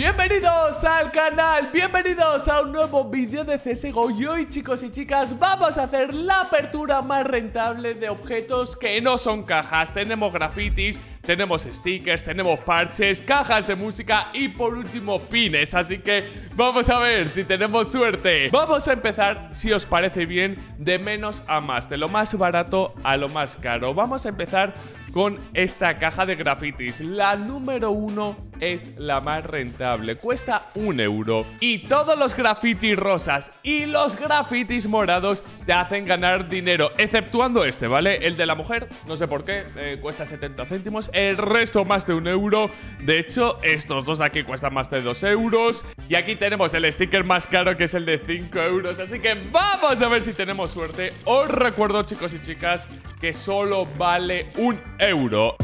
Bienvenidos al canal, bienvenidos a un nuevo vídeo de CSGO. Y hoy, chicos y chicas, vamos a hacer la apertura más rentable de objetos que no son cajas. Tenemos grafitis, tenemos stickers, tenemos parches, cajas de música y por último pines. Así que vamos a ver si tenemos suerte. Vamos a empezar, si os parece bien, de menos a más, de lo más barato a lo más caro. Vamos a empezar con esta caja de grafitis. La número 1 es la más rentable, cuesta 1 euro. Y todos los grafitis rosas y los grafitis morados te hacen ganar dinero, exceptuando este, ¿vale? El de la mujer, no sé por qué, cuesta 70 céntimos, el resto más de 1 euro. De hecho, estos dos aquí cuestan más de 2 euros. Y aquí tenemos el sticker más caro, que es el de 5 euros. Así que vamos a ver si tenemos suerte. Os recuerdo, chicos y chicas, que solo vale 1 euro.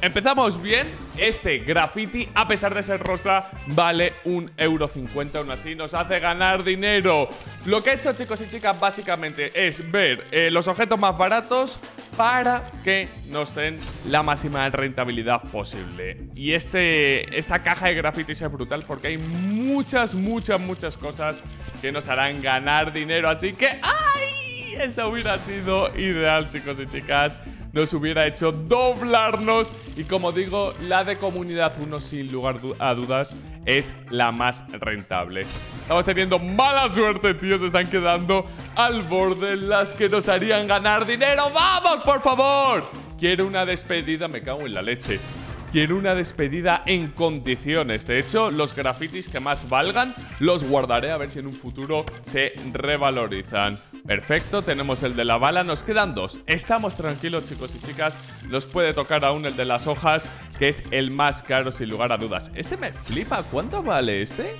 Empezamos bien. Este graffiti, a pesar de ser rosa, vale 1,50 €. Aún así nos hace ganar dinero. Lo que he hecho, chicos y chicas, básicamente es ver los objetos más baratos para que nos den la máxima rentabilidad posible. Y esta caja de grafitis es brutal porque hay muchas cosas que nos harán ganar dinero. Así que ¡ay! Eso hubiera sido ideal, chicos y chicas. Nos hubiera hecho doblarnos. Y como digo, la de comunidad 1, sin lugar a dudas, es la más rentable. Estamos teniendo mala suerte, tío. Se están quedando al borde las que nos harían ganar dinero. ¡Vamos, por favor! Quiero una despedida. Me cago en la leche. Quiero una despedida en condiciones. De hecho, los grafitis que más valgan los guardaré, a ver si en un futuro se revalorizan. Perfecto, tenemos el de la bala, nos quedan 2. Estamos tranquilos, chicos y chicas. Nos puede tocar aún el de las hojas, que es el más caro sin lugar a dudas. Este me flipa, ¿cuánto vale este?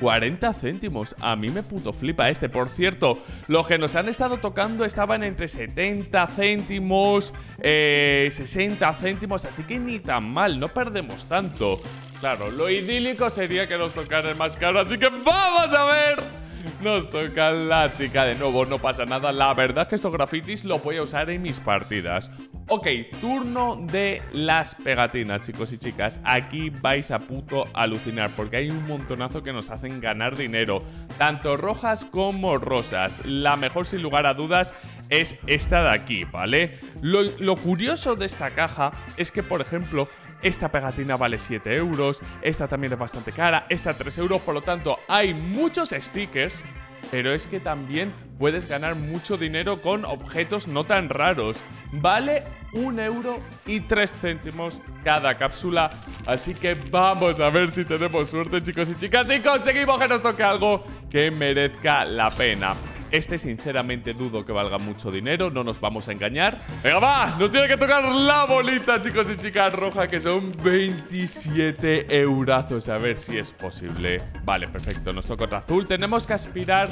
40 céntimos, a mí me puto flipa este. Por cierto, los que nos han estado tocando estaban entre 70 céntimos, 60 céntimos, así que ni tan mal, no perdemos tanto. Claro, lo idílico sería que nos tocara el más caro, así que vamos a ver. Nos toca la chica de nuevo, no pasa nada. La verdad es que estos grafitis los voy a usar en mis partidas. Ok, turno de las pegatinas, chicos y chicas. Aquí vais a puto alucinar porque hay un montonazo que nos hacen ganar dinero, tanto rojas como rosas. La mejor, sin lugar a dudas, es esta de aquí, ¿vale? Lo curioso de esta caja es que, por ejemplo, esta pegatina vale 7 euros, esta también es bastante cara, esta 3 euros, por lo tanto hay muchos stickers, pero es que también puedes ganar mucho dinero con objetos no tan raros. Vale 1,03 € cada cápsula, así que vamos a ver si tenemos suerte, chicos y chicas, y conseguimos que nos toque algo que merezca la pena. Este sinceramente dudo que valga mucho dinero, no nos vamos a engañar. ¡Venga, va! Nos tiene que tocar la bolita, chicos y chicas, roja, que son 27 eurazos. A ver si es posible. Vale, perfecto, nos toca otra azul. Tenemos que aspirar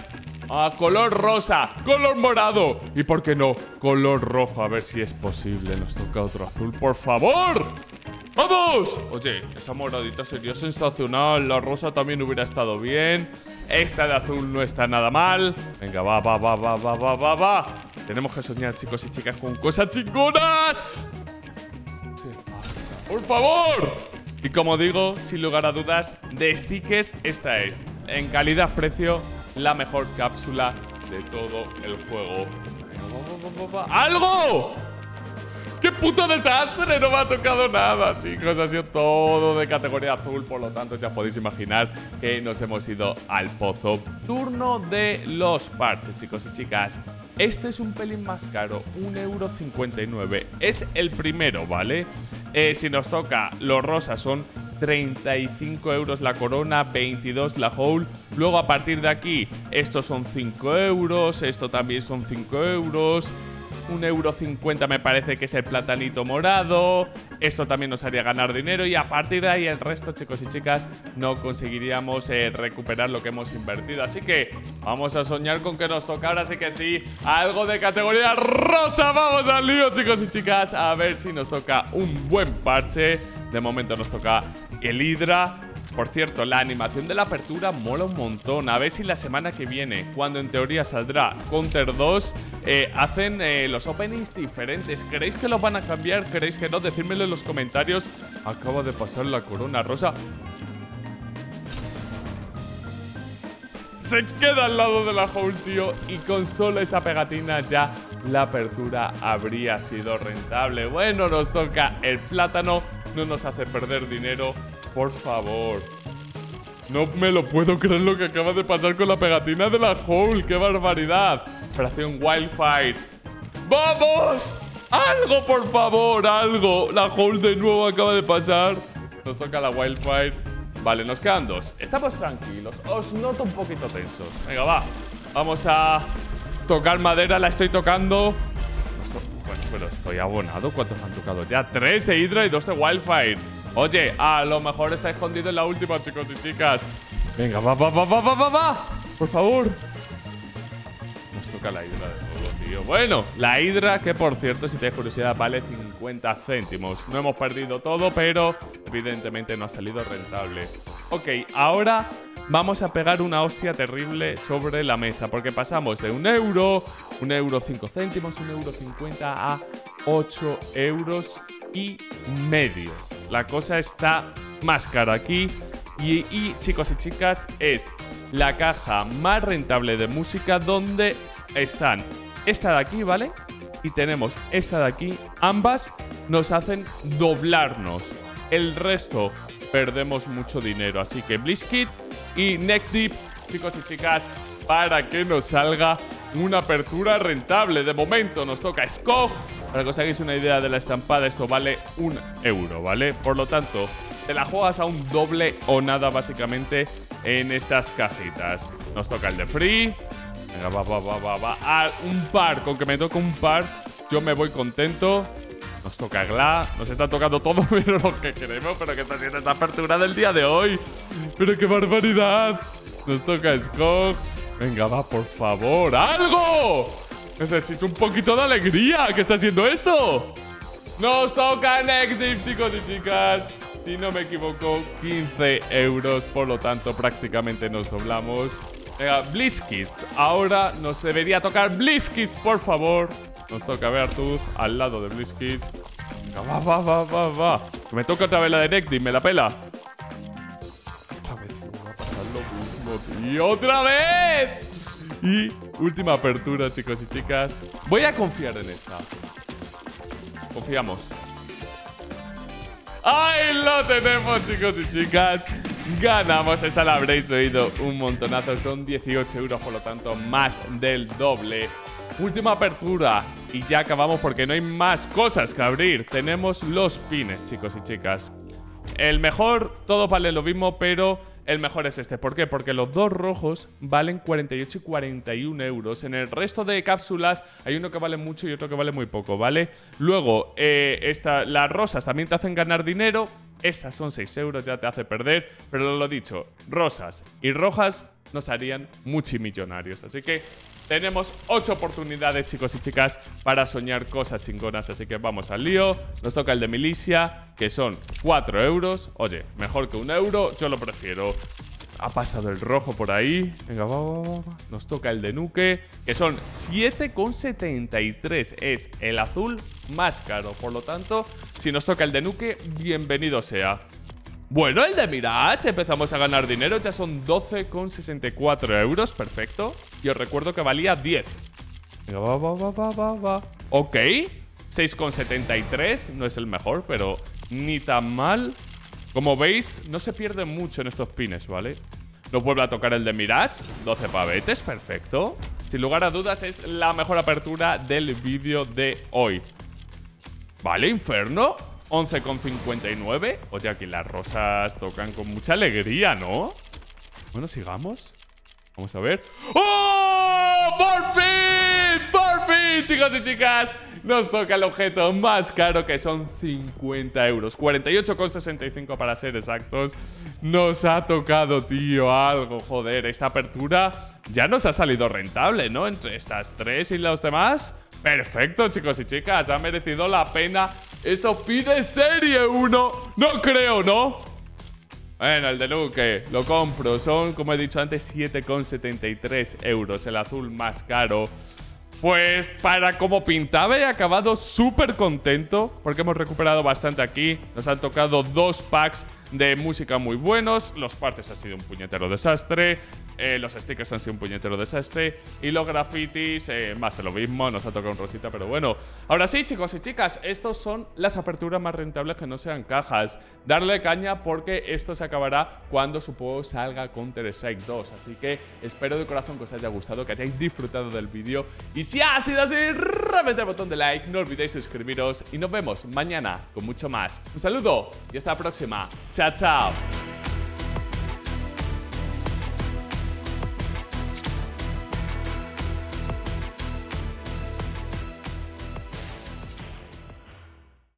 a color rosa, color morado y, ¿por qué no?, color rojo. A ver si es posible. Nos toca otro azul, por favor. ¡Vamos! Oye, esa moradita sería sensacional. La rosa también hubiera estado bien. Esta de azul no está nada mal. Venga, va. Tenemos que soñar, chicos y chicas, con cosas chingonas. ¿Qué pasa? ¡Por favor! Y como digo, sin lugar a dudas, de stickers, esta es, en calidad-precio, la mejor cápsula de todo el juego. ¡Algo! ¡Qué puto desastre! No me ha tocado nada, chicos. Ha sido todo de categoría azul. Por lo tanto, ya podéis imaginar que nos hemos ido al pozo. Turno de los parches, chicos y chicas. Este es un pelín más caro, 1,59 €. Es el primero, ¿vale? Si nos toca los rosas son 35 euros la corona, 22 la hole. Luego, a partir de aquí, estos son 5 euros, esto también son 5 euros. 1,50 € me parece que es el platanito morado. Esto también nos haría ganar dinero y a partir de ahí el resto, chicos y chicas, no conseguiríamos recuperar lo que hemos invertido. Así que vamos a soñar con que nos toca ahora, así que sí, algo de categoría rosa. Vamos al lío, chicos y chicas, a ver si nos toca un buen parche. De momento nos toca el Hydra. Por cierto, la animación de la apertura mola un montón. A ver si la semana que viene, cuando en teoría saldrá Counter 2, hacen los openings diferentes. ¿Creéis que los van a cambiar? ¿Creéis que no? Decídmelo en los comentarios. Acaba de pasar la corona rosa. Se queda al lado de la Hole, tío. Y con solo esa pegatina ya la apertura habría sido rentable. Bueno, nos toca el plátano. No nos hace perder dinero, por favor. No me lo puedo creer lo que acaba de pasar con la pegatina de la Hole. ¡Qué barbaridad! Operación Wildfire. ¡Vamos! ¡Algo, por favor! ¡Algo! La Hole de nuevo acaba de pasar. Nos toca la Wildfire. Vale, nos quedan dos. Estamos tranquilos. Os noto un poquito tensos. Venga, va. Vamos a tocar madera. La estoy tocando. Bueno, pero estoy abonado. ¿Cuántos han tocado ya? 3 de Hydra y 2 de Wildfire. Oye, a lo mejor está escondido en la última, chicos y chicas. Venga, va. Por favor. Nos toca la Hydra de nuevo, tío. Bueno, la Hydra, que por cierto, si tenéis curiosidad, vale 50 céntimos. No hemos perdido todo, pero evidentemente no ha salido rentable. Ok, ahora vamos a pegar una hostia terrible sobre la mesa, porque pasamos de 1 euro, 1 euro 5 céntimos, 1,50 € a 8,5 €. La cosa está más cara aquí. Y chicos y chicas, es la caja más rentable de música, donde están esta de aquí, ¿vale? Y tenemos esta de aquí. Ambas nos hacen doblarnos. El resto perdemos mucho dinero. Así que Bliskit y Next Kids, chicos y chicas, para que nos salga una apertura rentable. De momento nos toca Skog. Para que os hagáis una idea de la estampada, esto vale 1 €, ¿vale? Por lo tanto, te la juegas a un doble o nada, básicamente, en estas cajitas. Nos toca el de Free. Venga, va. Ah, un par. Con que me toque un par, yo me voy contento. Nos toca GLA. Nos está tocando todo, pero lo que queremos. Pero que está haciendo esta apertura del día de hoy. Pero qué barbaridad. Nos toca Skog. Venga, va, por favor. ¡Algo! Necesito un poquito de alegría. ¿Qué está haciendo esto? Nos toca Next Kids, chicos y chicas. Si no me equivoco, 15 €. Por lo tanto, prácticamente nos doblamos. Venga, Blitz Kids. Ahora nos debería tocar Blitz Kids, por favor. Nos toca ver tú al lado de Blitz Kids. Va. Me toca otra vez la de Next Kids, me la pela. Otra vez va a pasar lo mismo. ¡Y otra vez! Y última apertura, chicos y chicas. Voy a confiar en esta. Confiamos. ¡Ahí lo tenemos, chicos y chicas! Ganamos, esta la habréis oído un montonazo. Son 18 €, por lo tanto, más del doble. Última apertura. Y ya acabamos porque no hay más cosas que abrir. Tenemos los pines, chicos y chicas. El mejor, todos valen lo mismo, pero el mejor es este. ¿Por qué? Porque los dos rojos valen 48 y 41 €. En el resto de cápsulas hay uno que vale mucho y otro que vale muy poco, ¿vale? Luego, las rosas también te hacen ganar dinero. Estas son 6 €, ya te hace perder. Pero lo dicho, rosas y rojas nos harían multimillonarios. Así que tenemos 8 oportunidades, chicos y chicas, para soñar cosas chingonas. Así que vamos al lío. Nos toca el de milicia, que son 4 €. Oye, mejor que 1 €, yo lo prefiero. Ha pasado el rojo por ahí. Venga, va. Nos toca el de Nuke, que son 7,73. Es el azul más caro. Por lo tanto, si nos toca el de Nuke, bienvenido sea. Bueno, el de Mirage, empezamos a ganar dinero. Ya son 12,64 €, perfecto. Y os recuerdo que valía 10. Va. Ok, 6,73, no es el mejor, pero ni tan mal. Como veis, no se pierde mucho en estos pines, ¿vale? Nos vuelve a tocar el de Mirage, 12 pavetes, perfecto. Sin lugar a dudas, es la mejor apertura del vídeo de hoy. Vale, Inferno, 11,59. Oye, aquí las rosas tocan con mucha alegría, ¿no? Bueno, sigamos. Vamos a ver. ¡Oh! ¡Por fin! ¡Por fin, chicos y chicas, nos toca el objeto más caro, que son 50 euros, 48,65 para ser exactos. Nos ha tocado, tío, algo, joder. Esta apertura ya nos ha salido rentable, ¿no? Entre estas tres y los demás, perfecto, chicos y chicas. Ha merecido la pena. Esto pide serie 1. No creo, ¿no? Bueno, el de Nuke lo compro. Son, como he dicho antes, 7,73 euros. El azul más caro. Pues para como pintaba he acabado súper contento, porque hemos recuperado bastante aquí. Nos han tocado dos packs de música muy buenos. Los parches han sido un puñetero desastre. Los stickers han sido un puñetero desastre. Y los grafitis, más de lo mismo. Nos ha tocado un rosita, pero bueno. Ahora sí, chicos y chicas, estos son las aperturas más rentables que no sean cajas. Darle caña, porque esto se acabará cuando su juego salga Counter Strike 2. Así que espero de corazón que os haya gustado, que hayáis disfrutado del vídeo. Y si ha sido así, reventad el botón de like. No olvidéis suscribiros. Y nos vemos mañana con mucho más. Un saludo y hasta la próxima. Chao, chao.